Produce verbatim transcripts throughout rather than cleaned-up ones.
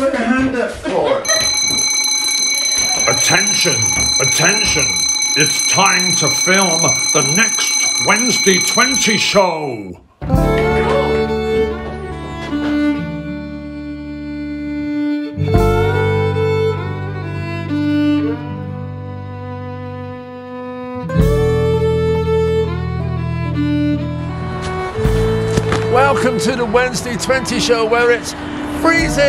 put your hand up for? Attention, attention. It's time to film the next Wednesday Twenty Show. Welcome to the Wednesday Twenty Show, where it's freezing!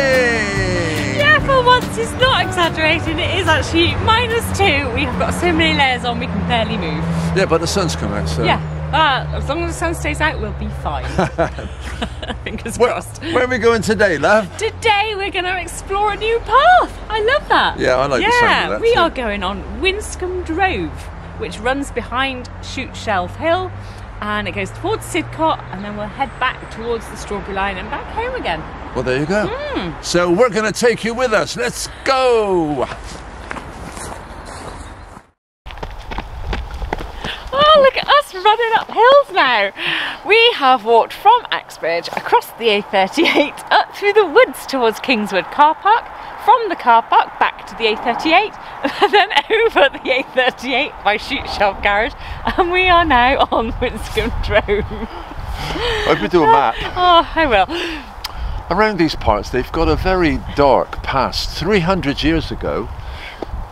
Yeah, for once it's not exaggerating, it is actually minus two. We've got so many layers on, we can barely move. Yeah, but the sun's come out, so... Yeah, uh, as long as the sun stays out, we'll be fine. Fingers where, crossed. Where are we going today, love? Today we're going to explore a new path. I love that. Yeah, I like yeah, the sound of that. Yeah, we too. are going on Winscombe Drove, which runs behind Shute Shelve Hill. And it goes towards Sidcot, and then we'll head back towards the Strawberry Line and back home again. Well, there you go. Mm. So we're going to take you with us. Let's go. Oh, look at us running up hills now. We have walked from Axbridge across the A thirty-eight up through the woods towards Kingswood Car Park, from the car park back to the A thirty-eight, and then over the A thirty-eight by Shute Shelve Garage, and we are now on Winscombe Drove. I hope you do a map. Oh, I will. Around these parts they've got a very dark past. three hundred years ago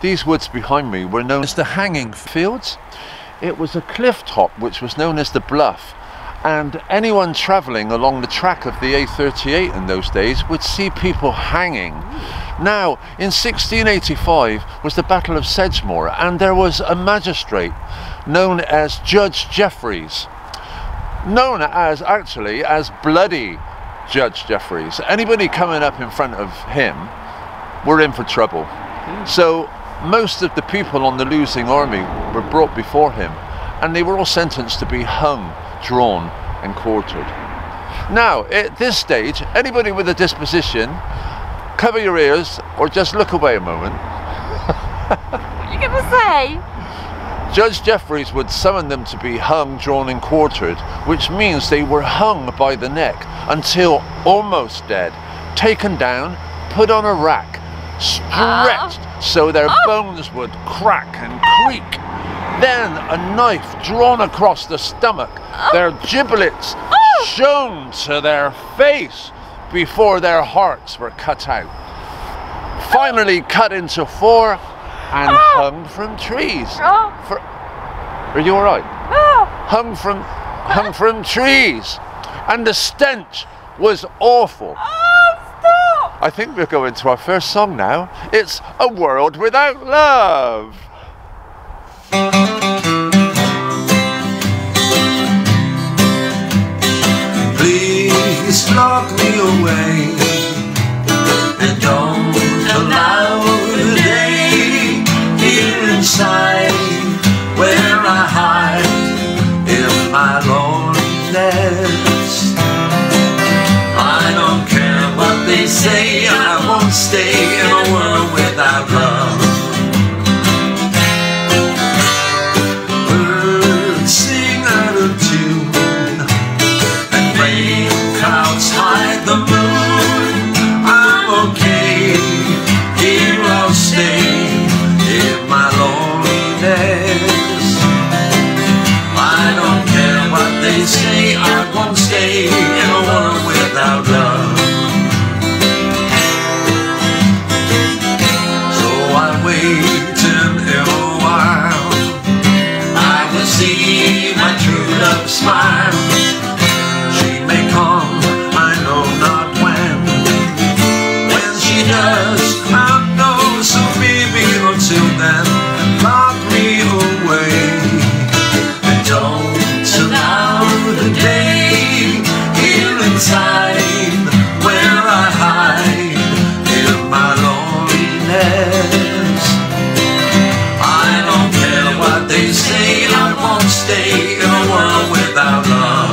these woods behind me were known as the Hanging Fields. It was a cliff top which was known as the Bluff, and anyone travelling along the track of the A thirty-eight in those days would see people hanging. Now, in sixteen eighty-five was the Battle of Sedgemoor, and there was a magistrate known as Judge Jeffreys, known as actually as Bloody Judge Jeffreys. Anybody coming up in front of him were in for trouble. So most of the people on the losing army were brought before him, and they were all sentenced to be hung, drawn and quartered. Now, at this stage, anybody with a disposition, cover your ears or just look away a moment. What are you going to say? Judge Jeffreys would summon them to be hung, drawn and quartered, which means they were hung by the neck until almost dead, taken down, put on a rack, stretched uh, so their oh. bones would crack and creak. Then a knife drawn across the stomach, oh. their giblets oh. shown to their face before their hearts were cut out. Finally cut into four and oh. hung from trees. Oh. For, are you all right? Oh. Hung from, hung from trees, and the stench was awful. Oh, stop! I think we're going to our first song now. It's A World Without Love. Please lock me away and don't allow the day here inside where I hide in my loneliness. I don't care what they say, I won't stay in a world without love. Smile, she may come, I know not when. When she does, I know, so maybe until then, lock me away and don't allow the day here inside where I hide in my loneliness. I don't care what they say, I won't stay in a world without love.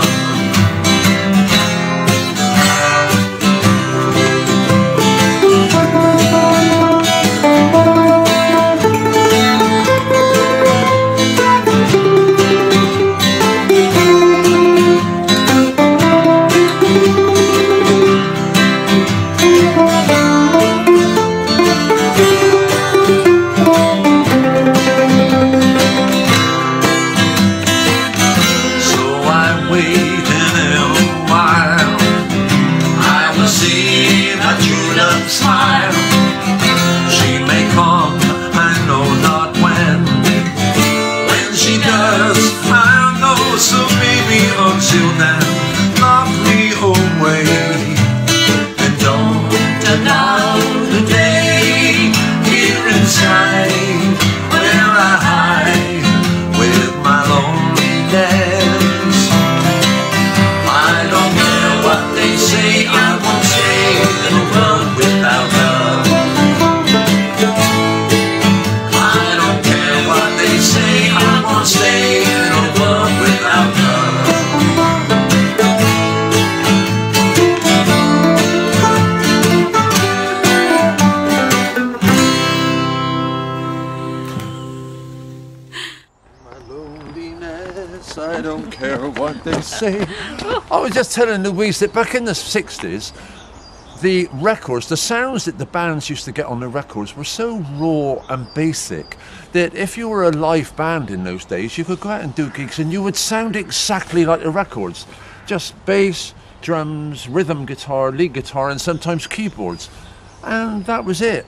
But they say I won't stay in a world without love. I don't care what they say, I won't stay in a world without love. My loneliness, I don't care what they say. I was just telling Louise that back in the sixties, the records, the sounds that the bands used to get on the records were so raw and basic that if you were a live band in those days, you could go out and do gigs and you would sound exactly like the records. Just bass, drums, rhythm guitar, lead guitar, and sometimes keyboards. And that was it.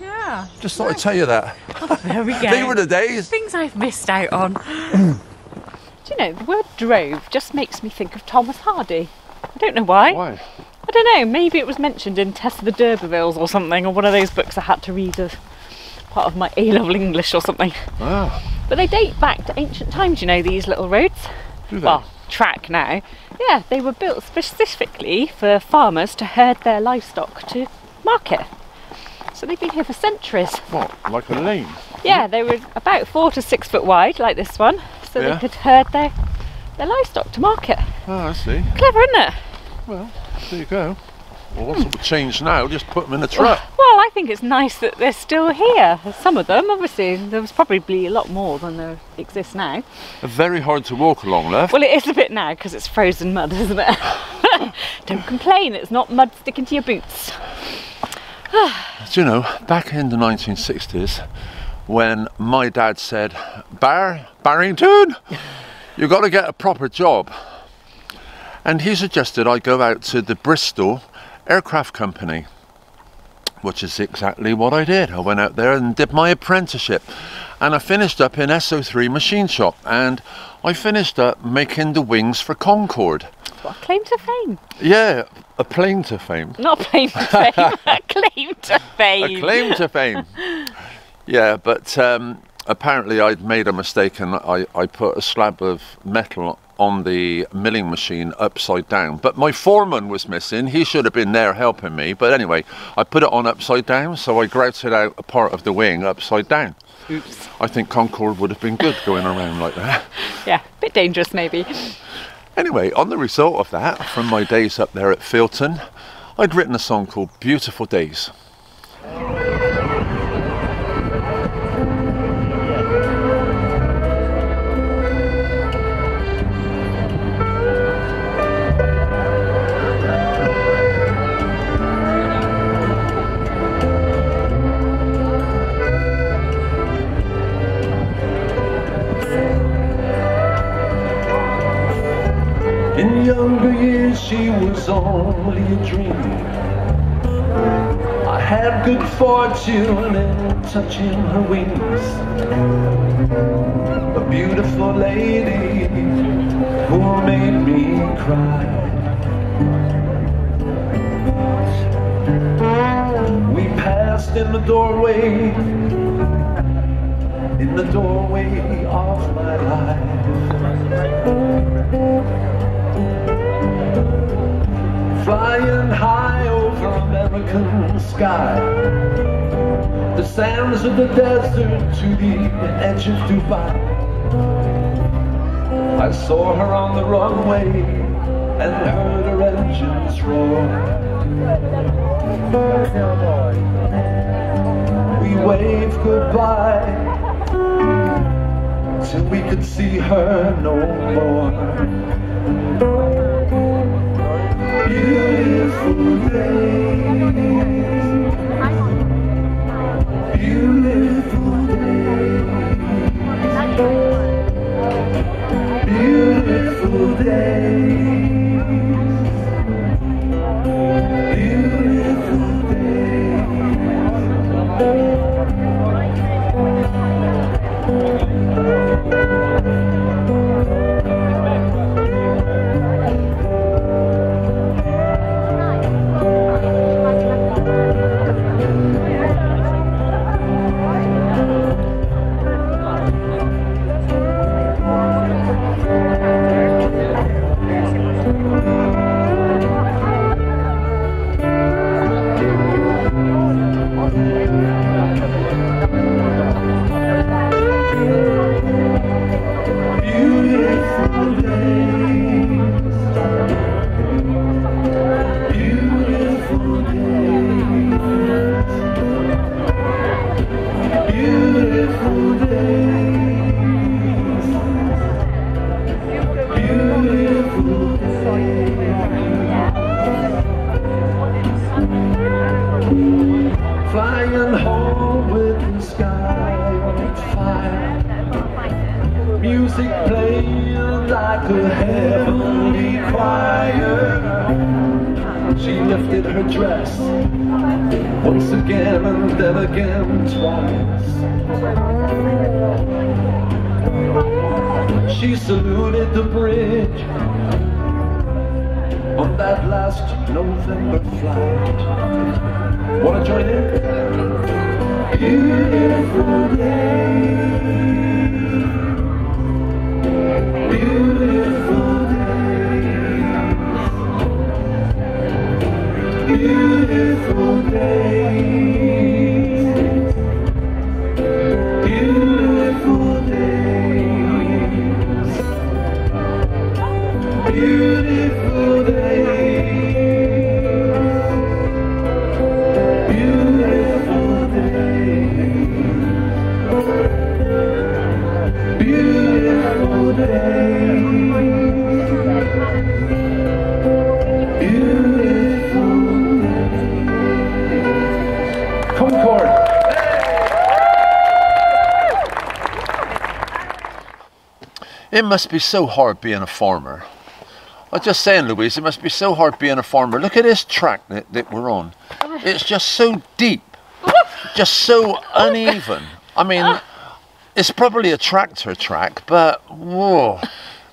Yeah. Just thought nice. I'd tell you that. Oh, there we go. They were the days. Things I've missed out on. Do you know, the word drove just makes me think of Thomas Hardy. I don't know why. Why? I don't know, maybe it was mentioned in Tess of the D'Urbervilles or something, or one of those books I had to read as part of my A-level English or something. Wow. But they date back to ancient times, you know, these little roads. Do they? Well, track now. Yeah, they were built specifically for farmers to herd their livestock to market. So they've been here for centuries. What, like a lane? Yeah, they were about four to six foot wide, like this one. So yeah. They could herd their, their livestock to market. Oh, I see. Clever, isn't it? Well, there you go. Well, what's mm. changed now? Just put them in a truck. Well, well, I think it's nice that they're still here. Some of them, obviously. There was probably a lot more than there exists now. They're very hard to walk along, left. Well, it is a bit now because it's frozen mud, isn't it? Don't complain. It's not mud sticking to your boots. Do you know, back in the nineteen sixties, when my dad said, Bar, Barrington, you've got to get a proper job. And he suggested I go out to the Bristol Aircraft Company, which is exactly what I did. I went out there and did my apprenticeship. And I finished up in S O three machine shop. And I finished up making the wings for Concorde. What, a claim to fame? Yeah, a claim to fame. Not a claim to fame, a claim to fame. A claim to fame. Yeah, but um, apparently I'd made a mistake and I, I put a slab of metal on the milling machine upside down. But my foreman was missing. He should have been there helping me. But anyway, I put it on upside down, so I grouted out a part of the wing upside down. Oops. I think Concorde would have been good going around like that. Yeah, a bit dangerous maybe. Anyway, on the result of that, from my days up there at Filton, I'd written a song called Beautiful Days. She was only a dream. I had good fortune in touching her wings. A beautiful lady who made me cry. We passed in the doorway, in the doorway of my life. Flying high over American sky, the sands of the desert to the edge of Dubai. I saw her on the runway and heard her engines roar. We waved goodbye till we could see her no more. Beautiful days, beautiful days, beautiful days, beautiful days. when she lifted her dress. Once again and then again twice. She saluted the bridge on that last November flight. Wanna join in? Beautiful day. Beautiful day. Beautiful days, beautiful days, beautiful days, beautiful days, beautiful days, beautiful days. Concorde. It must be so hard being a farmer. I was just saying, Louise, it must be so hard being a farmer. Look at this track that, that we're on. It's just so deep, just so uneven. I mean, it's probably a tractor track, but whoa.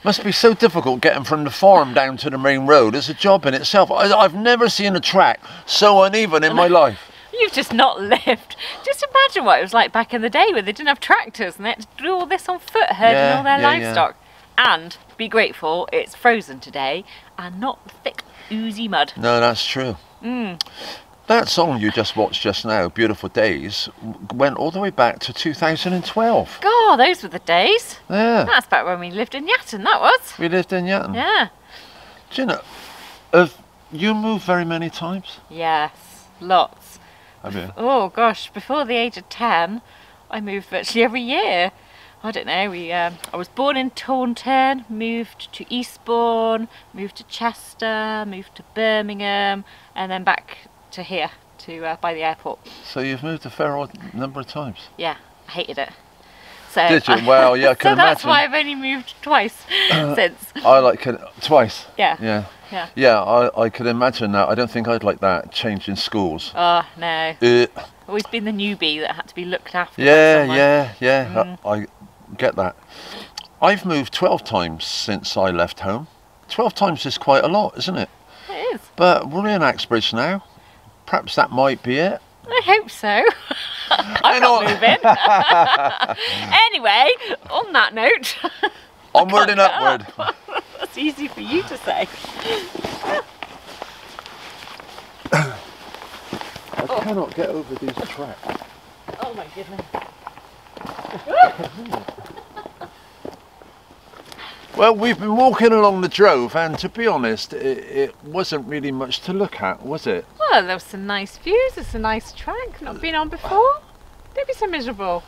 Must be so difficult getting from the farm down to the main road. It's a job in itself. I, I've never seen a track so uneven in my life. You've just not lived. Just imagine what it was like back in the day when they didn't have tractors and they had to do all this on foot, herding yeah, all their yeah, livestock. Yeah. And be grateful it's frozen today and not thick, oozy mud. No, that's true. Mm. That song you just watched just now, Beautiful Days, went all the way back to two thousand twelve. God, those were the days. Yeah. That's back when we lived in Yatton, that was. We lived in Yatton. Yeah. Do you know, have you moved very many times? Yes, lots. Have you? Oh, gosh, before the age of ten, I moved virtually every year. I don't know, we, um, I was born in Taunton, moved to Eastbourne, moved to Chester, moved to Birmingham, and then back to here, to uh, by the airport. So you've moved a fair old number of times. Yeah, I hated it. So did you? Well, yeah, I can so imagine. That's why I've only moved twice since. I like it twice. Yeah. Yeah. Yeah. Yeah. I I could imagine that. I don't think I'd like that change in schools. Oh no. Uh, Always been the newbie that had to be looked after. Yeah, by yeah, yeah. Mm. I, I get that. I've moved twelve times since I left home. Twelve times is quite a lot, isn't it? It is. But we're in Axbridge now. Perhaps that might be it. I hope so. I'm not moving. Anyway, on that note. Onward and upward. Up. That's easy for you to say. I oh. cannot get over these tracks. Oh my goodness. Well, we've been walking along the Drove, and to be honest, it, it wasn't really much to look at, was it? Well, there was some nice views, it's a nice track, not been on before. Don't be so miserable.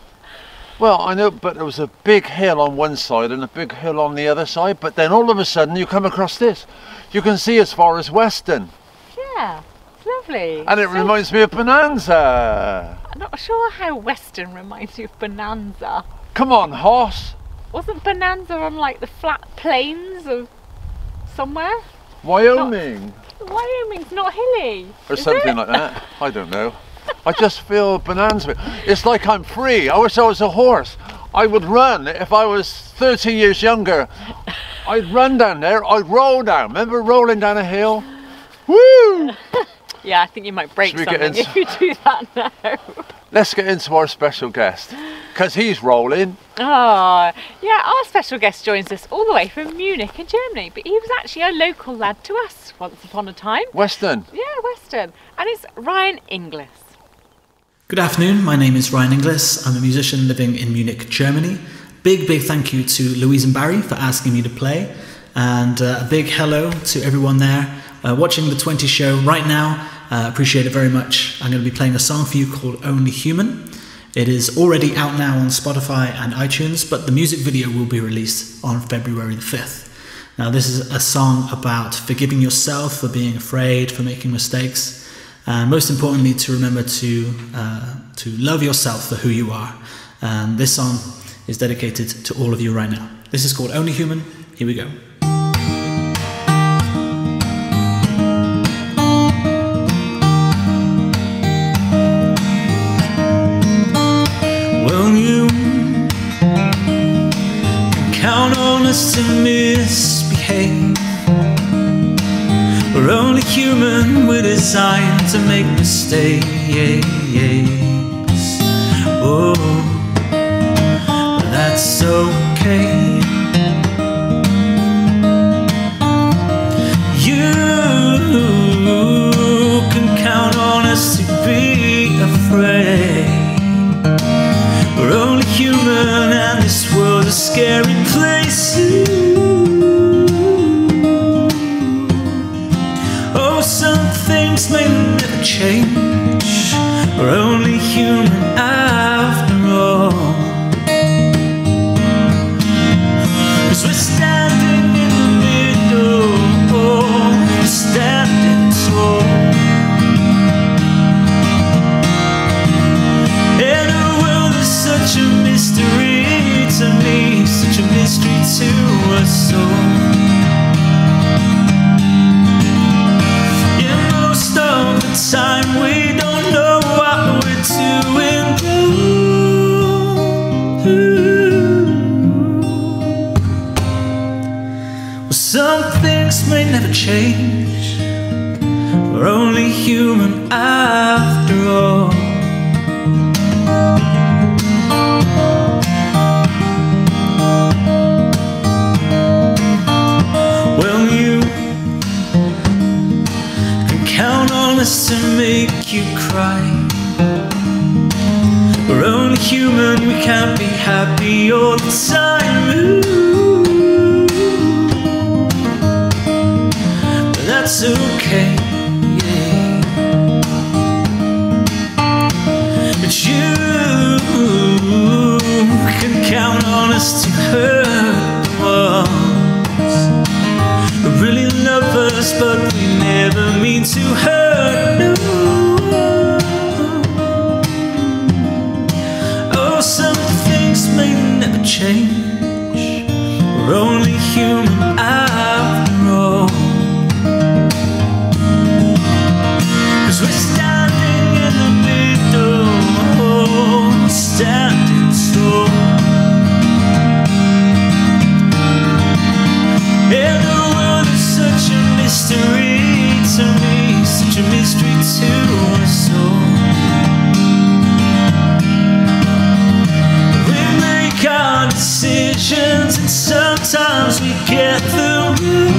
Well, I know, but there was a big hill on one side and a big hill on the other side, but then all of a sudden you come across this. You can see as far as Weston. Yeah, it's lovely. And it so reminds me of Bonanza. I'm not sure how Weston reminds you of Bonanza. Come on, horse. Wasn't Bonanza on like the flat plains of somewhere? Wyoming. Not, Wyoming's not hilly. Or something it? Like that. I don't know. I just feel Bonanza. It's like I'm free. I wish I was a horse. I would run if I was thirty years younger. I'd run down there. I'd roll down. Remember rolling down a hill? Woo! Yeah, I think you might break something into... if you do that now. Let's get into our special guest, because he's rolling. Oh, yeah, our special guest joins us all the way from Munich in Germany, but he was actually a local lad to us once upon a time. Weston. Yeah, Weston. And it's Ryan Inglis. Good afternoon, my name is Ryan Inglis. I'm a musician living in Munich, Germany. Big, big thank you to Louise and Barry for asking me to play, and uh, a big hello to everyone there. Uh, watching the twenty show right now, uh, appreciate it very much. I'm going to be playing a song for you called Only Human. It is already out now on Spotify and iTunes, but the music video will be released on February the fifth. Now this is a song about forgiving yourself for being afraid, for making mistakes, and most importantly to remember to, uh, to love yourself for who you are. And this song is dedicated to all of you right now. This is called Only Human. Here we go. only human, we're designed to make mistakes. Oh, but that's okay. You can count on us to be afraid. We're only human, and this world's a scary place. Oh, some things may never change. We're only human after all. 'Cause we're standing in the middle, we're standing tall. And the world is such a mystery to me, such a mystery to us all. And most of the time we don't know doing blue. Well, some things may never change. We're only human after all. Well, you can count on us to make you cry. We're only human, we can't be happy all the time. Ooh. But that's okay, yeah. But you can count on us to hurt the ones who really love us, but we never mean to hurt, no. Change. We're only human after all. 'Cause we're standing in the middle, oh, standing tall. And the world is such a mystery to me, such a mystery to us all. Decisions, and sometimes we get the wrong.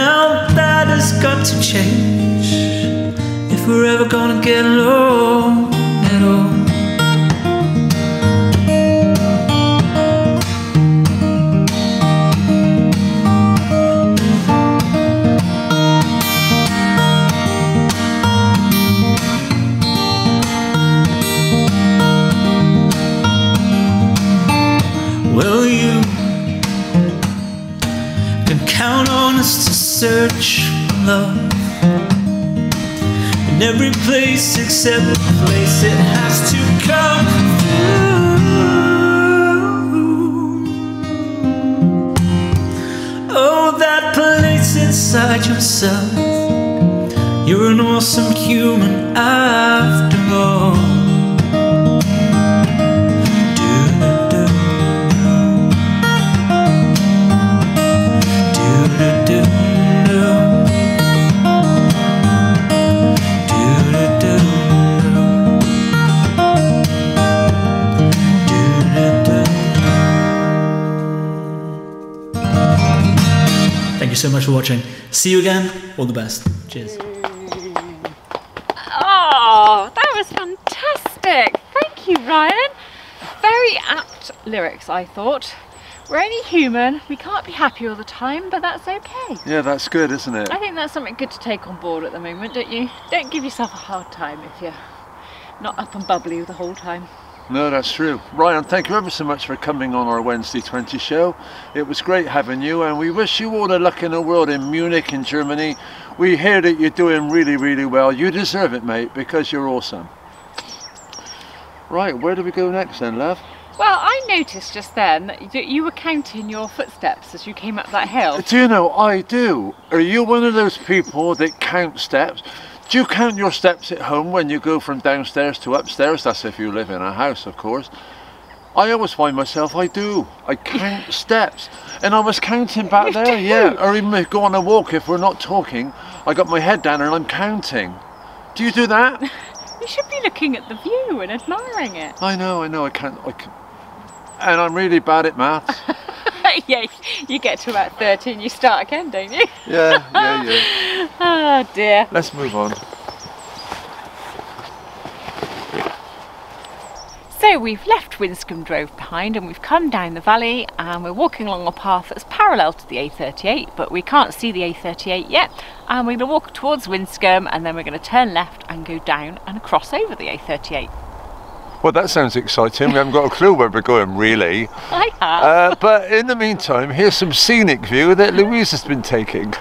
Now that has got to change if we're ever gonna get along at all. Search for love in every place except the place it has to come through. Oh, that place inside yourself. You're an awesome human after all. So much for watching. See you again. All the best. Cheers. Oh, that was fantastic. Thank you, Ryan. Very apt lyrics, I thought. We're only human. We can't be happy all the time, but that's okay. Yeah, that's good, isn't it? I think that's something good to take on board at the moment, don't you? Don't give yourself a hard time if you're not up and bubbly the whole time. No, that's true. Ryan, thank you ever so much for coming on our Wednesday Twenty Show. It was great having you, and we wish you all the luck in the world in Munich, in Germany. We hear that you're doing really, really well. You deserve it, mate, because you're awesome. Right, where do we go next then, love? Well, I noticed just then that you were counting your footsteps as you came up that hill. Do you know, I do. Are you one of those people that count steps? Do you count your steps at home when you go from downstairs to upstairs? That's if you live in a house, of course. I always find myself, I do. I count steps. And I was counting back you there, do. yeah. Or even if I go on a walk, if we're not talking, I got my head down and I'm counting. Do you do that? You should be looking at the view and admiring it. I know, I know, I can't. I can... And I'm really bad at maths. Yeah, you get to about thirteen, you start again, don't you? Yeah, yeah, yeah. Oh dear. Let's move on. So we've left Winscombe Drove behind and we've come down the valley and we're walking along a path that's parallel to the A thirty-eight, but we can't see the A thirty-eight yet, and we're going to walk towards Winscombe and then we're going to turn left and go down and cross over the A thirty-eight. Well, that sounds exciting. We haven't got a clue where we're going, really. I have. Uh, but in the meantime, here's some scenic view that Louise has been taking.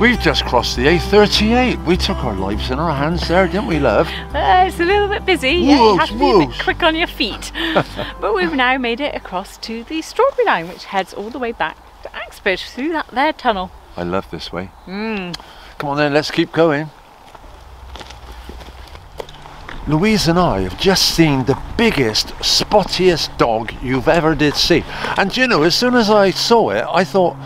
We've just crossed the A thirty-eight. We took our lives in our hands there, didn't we, love? Uh, it's a little bit busy. Yeah, whoops, you have to be whoops. a bit quick on your feet. But we've now made it across to the Strawberry Line, which heads all the way back to Axbridge through that there tunnel. I love this way. Mm. Come on then, let's keep going. Louise and I have just seen the biggest, spottiest dog you've ever did see. And you know, as soon as I saw it, I thought,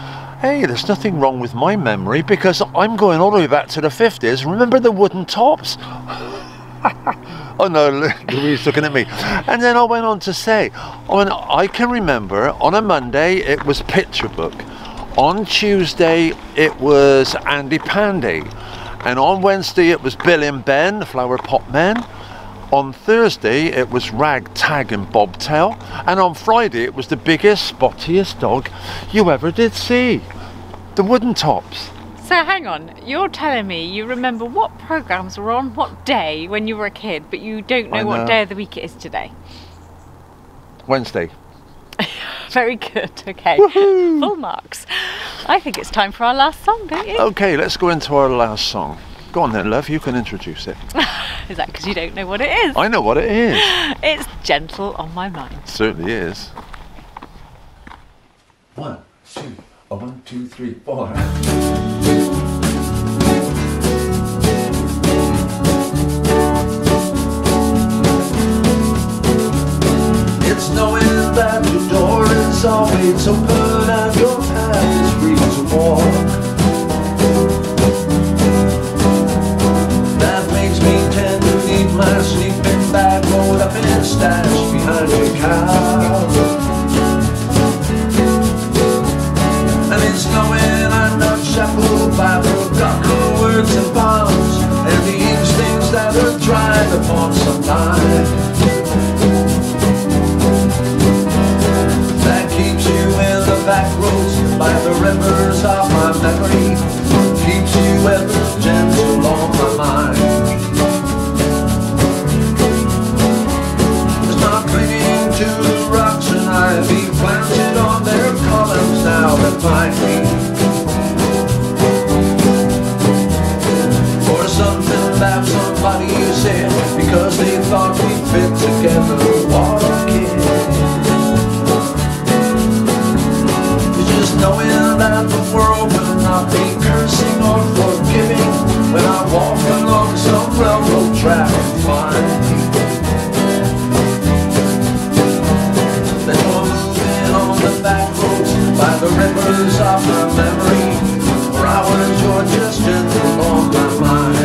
hey, there's nothing wrong with my memory because I'm going all the way back to the fifties. Remember the Wooden Tops? Oh no, Louise looking at me. And then I went on to say, oh, and I can remember on a Monday it was Picture Book. On Tuesday it was Andy Pandy. And on Wednesday it was Bill and Ben, the Flower Pot Men. On Thursday it was Rag, Tag and Bobtail, and on Friday it was the biggest, spottiest dog you ever did see, the Wooden Tops. So hang on, you're telling me you remember what programmes were on what day when you were a kid, but you don't know, know what day of the week it is today? Wednesday. Very good, okay. Woohoo! Full marks. I think it's time for our last song, don't you? Okay, let's go into our last song. Go on then, love, you can introduce it. Is that because you don't know what it is? I know what it is. It's Gentle on My Mind. It certainly is. One, two, oh, one, two, three, four. It's knowing that the door is always open and your path is free to walk. That makes me tend to leave my sleeping bag rolled up in a stash behind your couch. And it's knowing I'm not shackled by forgotten words and bonds and these things that are tried upon some time. Back roads by the rivers of my memory keeps you ever gentle on my mind. It's not clinging to the rocks and ivy planted on their columns now that find me. Or something that somebody said because they thought we fit together walking. Knowing that the world will not be cursing or forgiving when I walk along some railroad track and find that you're moving on the back roads by the rivers of my memory. For hours you're just gentle on my mind.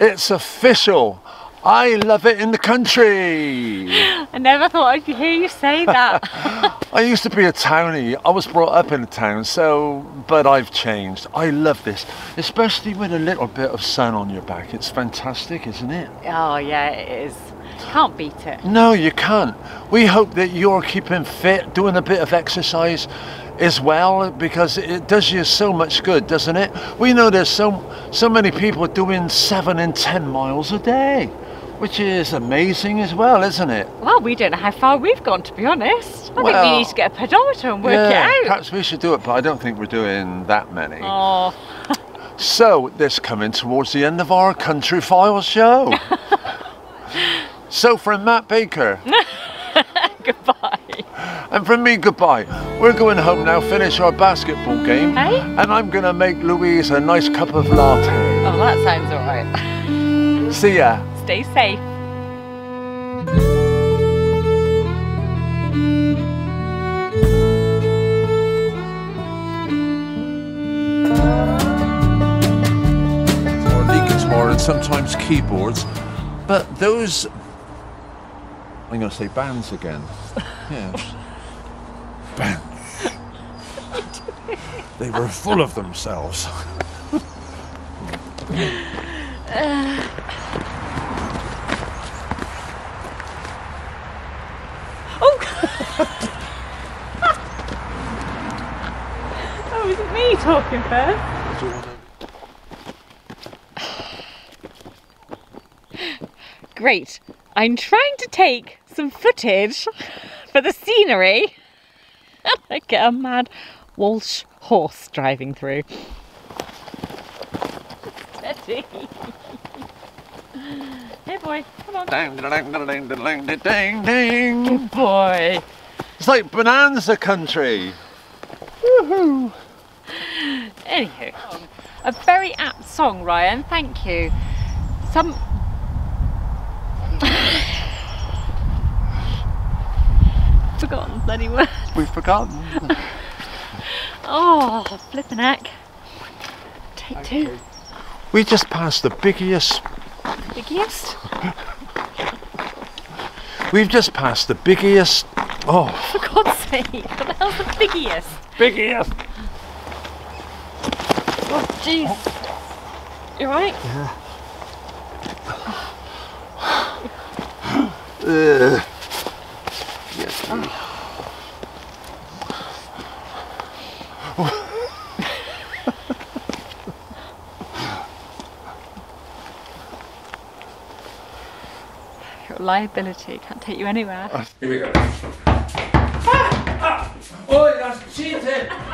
It's official. I love it in the country. I never thought I'd hear you say that. I used to be a townie. I was brought up in a town, so but I've changed. I love this, especially with a little bit of sun on your back. It's fantastic, isn't it? Oh yeah, it is. Can't beat it. No, you can't. We hope that you're keeping fit, doing a bit of exercise as well, because it does you so much good, doesn't it? We know there's so so many people doing seven and ten miles a day, which is amazing as well, isn't it? Well, we don't know how far we've gone, to be honest. I well, think we need to get a pedometer and work yeah, it out. Perhaps we should do it, but I don't think we're doing that many. Oh. So this coming towards the end of our Country File show. So from Matt Baker. Goodbye. And from me, goodbye. We're going home now, finish our basketball game. Hey? And I'm going to make Louise a nice cup of latte. Oh, that sounds all right. See ya. Stay safe. Or leakage more and sometimes keyboards. But those... I'm going to say bands again. Yeah. Bands. They were full of themselves. uh. Oh! That was me talking first. Great. I'm trying to take some footage for the scenery. I get a mad Walsh horse driving through. Steady. Hey boy, come on. Ding, ding, ding, ding, ding, ding, ding. Good boy. It's like Bonanza country. Woohoo. Anywho, a very apt song, Ryan. Thank you. Some. Forgotten bloody words. We've forgotten. Oh, flippin' heck. Take okay. two. We just passed the biggiest... Biggiest? We've just passed the biggiest... Oh. For God's sake, what the hell's the biggiest? Biggiest! Oh, jeez. Oh. You right? Yeah. uh, yes. Oh. Liability, can't take you anywhere. Here we go. Ah! Ah! Oh, that's cheating!